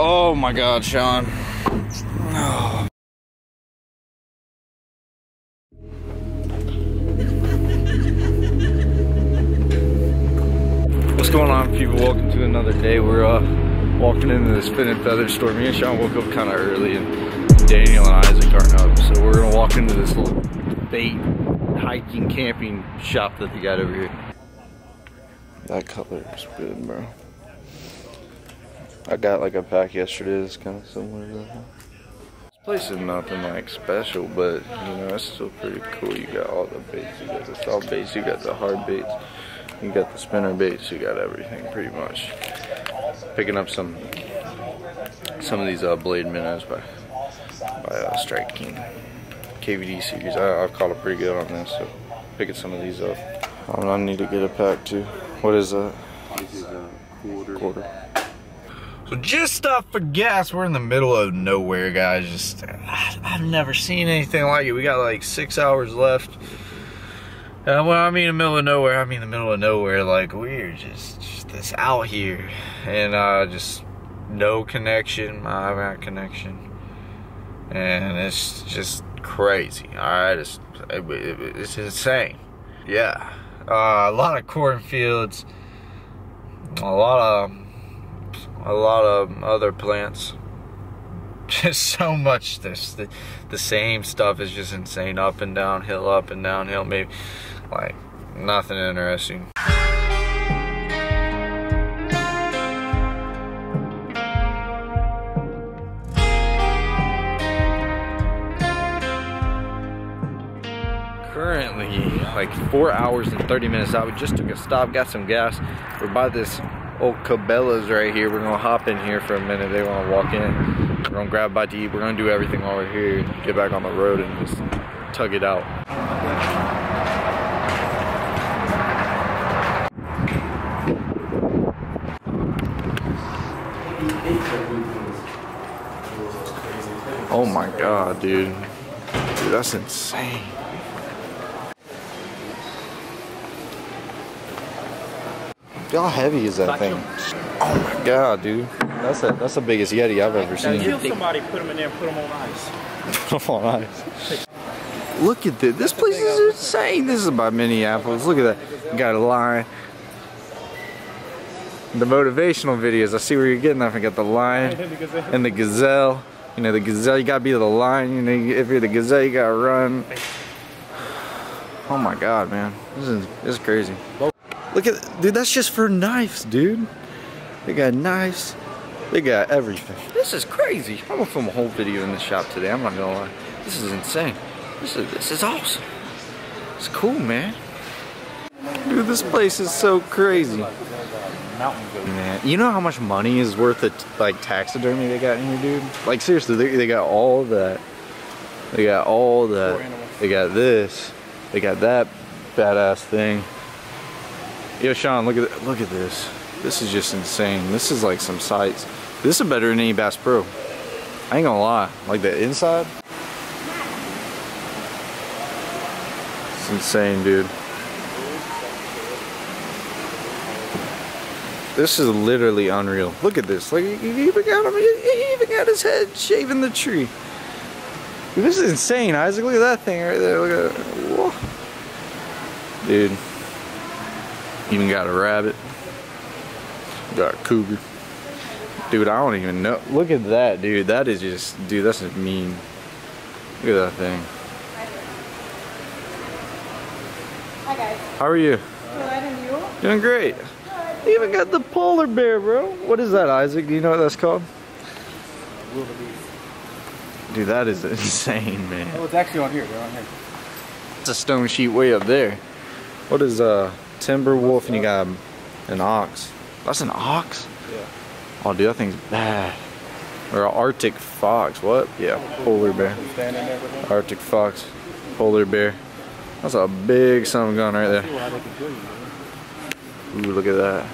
Oh my God, Sean. Oh. What's going on, people? Welcome to another day. We're walking into the Spin and Feather store. Me and Sean woke up kind of early, and Daniel and Isaac aren't up, so we're gonna walk into this little bait hiking camping shop that they got over here. That color is good, bro. I got like a pack yesterday that's kind of similar to that. This place is nothing like special, but you know, it's still pretty cool. You got all the baits, you got the soft baits, you got the hard baits, you got the spinner baits, you got everything pretty much. Picking up some of these blade minnows by Strike King KVD series. I've caught it pretty good on this, so picking some of these up. I need to get a pack too. What is that? This is a quarter. So just stopped for gas. We're in the middle of nowhere, guys. Just I've never seen anything like it. We got like 6 hours left. And when I mean the middle of nowhere, I mean the middle of nowhere. Like we're just this out here, and just no connection. I've got connection, and it's just crazy. All right, it's insane. Yeah, a lot of cornfields, a lot of other plants, just so much. This the same stuff is just insane. Up and downhill, up and downhill. Maybe like nothing interesting. Currently like 4 hours and 30 minutes out. We just took a stop, got some gas. We're by this old Cabela's right here. We're gonna hop in here for a minute. They wanna walk in. We're gonna grab a bite to eat. We're gonna do everything while we're here. Get back on the road and just tug it out. Oh my God, dude. Dude, that's insane. How heavy is that thing? Oh my God, dude. That's the biggest Yeti I've ever seen. Kill somebody, put them in there, put them on ice. Put them on ice. Look at this. This place is insane. This is by Minneapolis. Look at that. You got a line. The motivational videos. I see where you're getting that. I got the lion and the gazelle. You know, the gazelle, you gotta be the lion. You know, if you're the gazelle, you gotta run. Oh my God, man. This is crazy. Look at, dude, that's just for knives, dude. They got knives. They got everything. This is crazy. I'm gonna film a whole video in this shop today. I'm not gonna lie. This is insane. This is awesome. It's cool, man. Dude, this place is so crazy. Man, you know how much money is worth of like taxidermy they got in here, dude? Like seriously, they got all that. They got all that. They got this. They got that badass thing. Yo, Sean, look at this. This is just insane. This is like some sights. This is better than any Bass Pro. I ain't gonna lie. Like the inside. It's insane, dude. This is literally unreal. Look at this. Like he even got him. He even got his head shaving the tree. Dude, this is insane, Isaac. Look at that thing right there. Look at that. Whoa. Dude. Even got a rabbit. Got a cougar. Dude, I don't even know. Look at that, dude. That is just, dude, that's mean. Look at that thing. Hi, guys. How are you? Good, and you? Doing great. Good. You even got the polar bear, bro. What is that, Isaac? Do you know what that's called? Wildebeest. Dude, that is insane, man. Oh, it's actually on here, bro. On here. It's a stone sheep way up there. What is, timber wolf, and you got an ox. That's an ox? Yeah. Oh, dude, that thing's bad. Or an Arctic fox. What? Yeah, polar bear. Arctic fox, polar bear. That's a big something going right there. Ooh, look at that.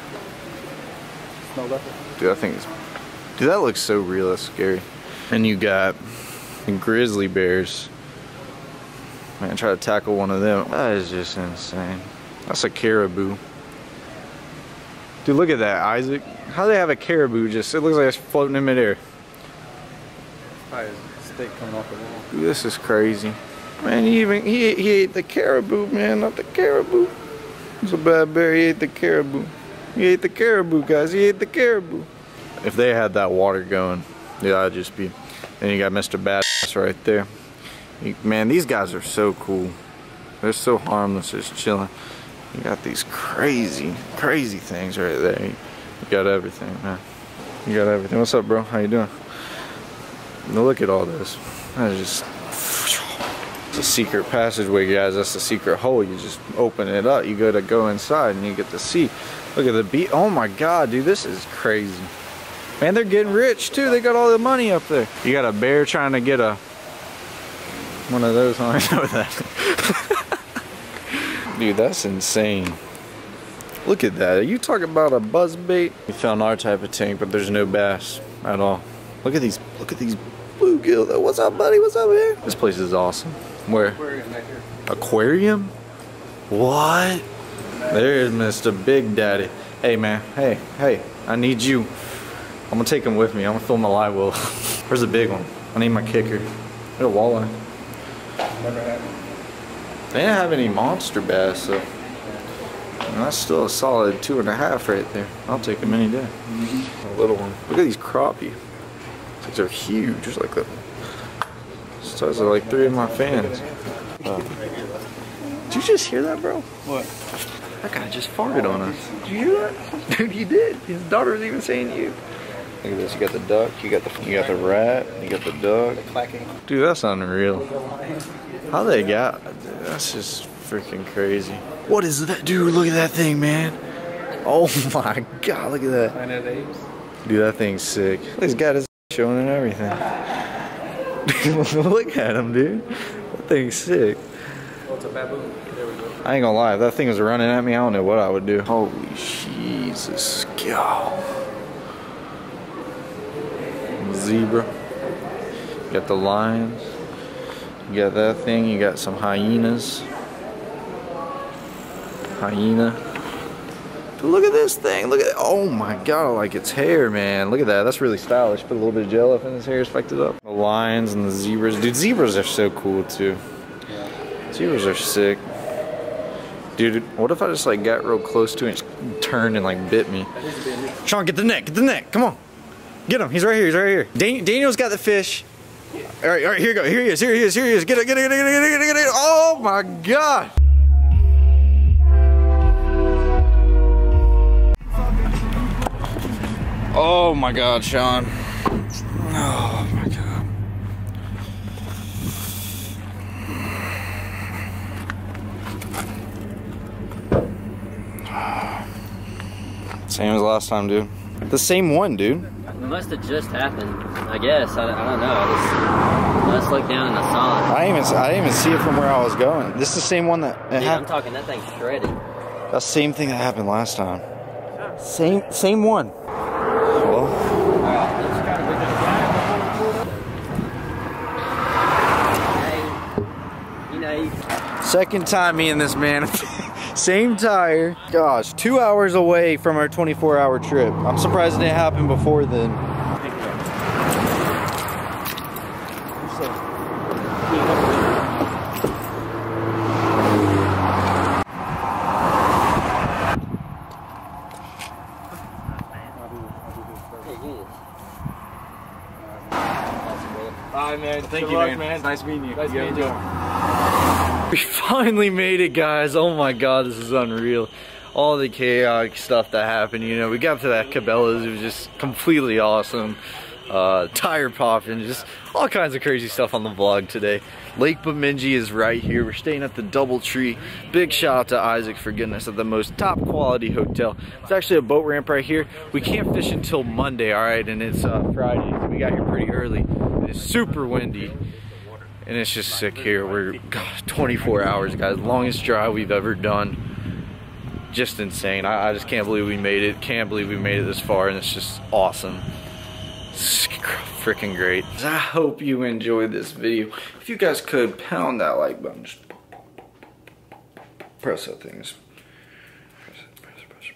Dude, that thing's. Dude, that looks so real. That's scary. And you got grizzly bears. Man, try to tackle one of them. That is just insane. That's a caribou. Dude, look at that, Isaac. How do they have a caribou just, it looks like it's floating in midair. Probably a stick coming off the wall. Dude, this is crazy. Man, he ate the caribou, man, not the caribou. It's a bad bear, he ate the caribou. He ate the caribou, guys, he ate the caribou. If they had that water going, yeah, I'd just be, then you got Mr. Badass right there. Man, these guys are so cool. They're so harmless, just chilling. You got these crazy, crazy things right there. You got everything, man. You got everything. What's up, bro? How you doing? Now look at all this. That's just, it's a secret passageway, guys. That's the secret hole. You just open it up. You go inside and you get to see. Look at the beat. Oh my God, dude, this is crazy. Man, they're getting rich too. They got all the money up there. You got a bear trying to get a, one of those, huh? I know that. Dude, that's insane. Look at that. Are you talking about a buzzbait? We found our type of tank, but there's no bass at all. Look at these. Look at these bluegill. What's up, buddy? What's up, man? This place is awesome. Where? Aquarium right here. Aquarium? What? There's Mr. Big Daddy. Hey, man. Hey, hey. I need you. I'm gonna take him with me. I'm gonna fill my live well. Where's the big one? I need my kicker. There's a walleye. Never happened. They didn't have any monster bass, so that's still a solid 2.5 right there. I'll take them any day. Mm-hmm. A little one. Look at these crappie. These are huge, just like that. Those are like 3 of my fans. Did you just hear that, bro? What? That guy just farted on us. Did you hear that? Dude, he did. His daughter was even saying you. Look at this. You got the duck. You got the rat. You got the duck. Dude, that's unreal. How they got? That's just freaking crazy. What is that, dude? Look at that thing, man. Oh my God, look at that. Planet Apes. Dude, that thing's sick. He's got his showing and everything. Look at him, dude. That thing's sick. Well, it's a baboon. There we go. I ain't gonna lie. If that thing was running at me, I don't know what I would do. Holy Jesus, God. Zebra. You got the lions. You got that thing. You got some hyenas. Hyena. Dude, look at this thing. Look at it. Oh my God, I like its hair, man. Look at that. That's really stylish. Put a little bit of gel up in his hair, spiked it up. The lions and the zebras. Dude, zebras are so cool too. Zebras are sick. Dude, what if I just like got real close to it and turned and like bit me? Sean, get the neck. Get the neck. Come on. Get him, he's right here, he's right here. Daniel's got the fish. All right, here we go, here he is, here he is, here he is. Get it, get it, get it, get it, get it, get it. Oh my God. Oh my God, Sean. Oh my God. Same as last time, dude. The same one, dude. It must have just happened, I guess. I don't know. I just looked down and I saw it. I didn't even see it from where I was going. This is the same one that happened. I'm talking, that thing shredded. That same thing that happened last time. Same one. Well. Second time me and this man. Same tire. Gosh, 2 hours away from our 24-hour trip. I'm surprised it didn't happen before then. Bye, man. Thank you, man. Nice meeting you. Nice meeting you. We finally made it, guys. Oh my God, this is unreal. All the chaotic stuff that happened, you know. We got to that Cabela's, it was just completely awesome. Tire popping, just all kinds of crazy stuff on the vlog today. Lake Bemidji is right here. We're staying at the Double Tree. Big shout out to Isaac for getting us at the most top quality hotel. It's actually a boat ramp right here. We can't fish until Monday, all right, and it's Friday. So we got here pretty early. It's super windy. And it's just sick here. We're 24 hours, guys. Longest drive we've ever done. Just insane. I just can't believe we made it. Can't believe we made it this far, and it's just awesome. It's freaking great. I hope you enjoyed this video. If you guys could pound that like button, just press that thing.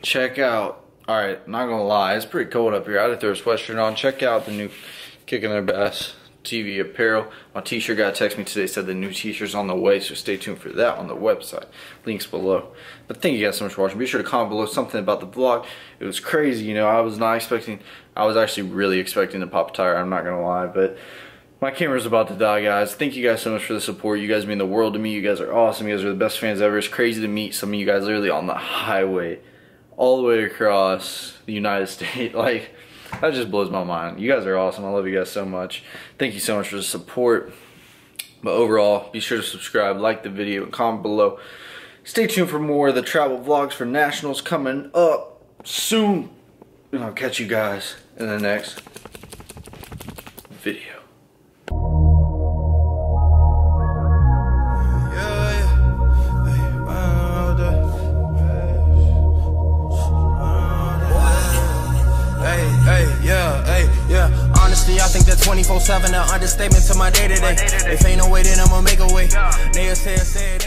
Check out Alright, not gonna lie, it's pretty cold up here. I had to throw a sweatshirt on. Check out the new Kickin' Bass TV apparel. My t-shirt guy texted me today, said the new t-shirt's on the way, so stay tuned for that on the website. Links below. But thank you guys so much for watching. Be sure to comment below something about the vlog. It was crazy, you know, I was actually really expecting to pop a tire, I'm not gonna lie, but my camera's about to die, guys. Thank you guys so much for the support. You guys mean the world to me. You guys are awesome. You guys are the best fans ever. It's crazy to meet some of you guys literally on the highway all the way across the United States. Like, that just blows my mind. You guys are awesome. I love you guys so much. Thank you so much for the support. But overall, be sure to subscribe, like the video, and comment below. Stay tuned for more of the travel vlogs for Nationals coming up soon. And I'll catch you guys in the next video. I think that 24/7 an understatement to my day-to-day. If ain't no way, then I'ma make a way. Niggas say